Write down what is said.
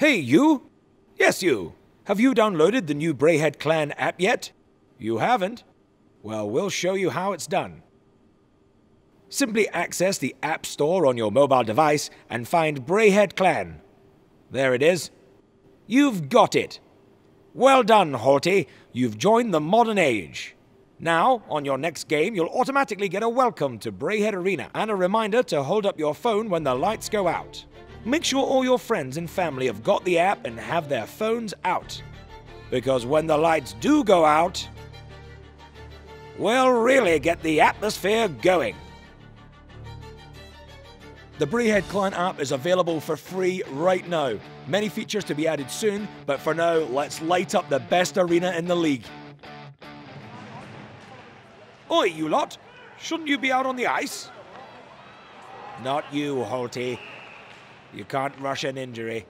Hey, you! Yes, you! Have you downloaded the new Braehead Clan app yet? You haven't? Well, we'll show you how it's done. Simply access the App Store on your mobile device and find Braehead Clan. There it is. You've got it! Well done, Holty! You've joined the modern age. Now, on your next game, you'll automatically get a welcome to Braehead Arena and a reminder to hold up your phone when the lights go out. Make sure all your friends and family have got the app and have their phones out. Because when the lights do go out, we'll really get the atmosphere going. The Braehead Clan app is available for free right now. Many features to be added soon, but for now, let's light up the best arena in the league. Oi, you lot! Shouldn't you be out on the ice? Not you, Holty. You can't rush an injury.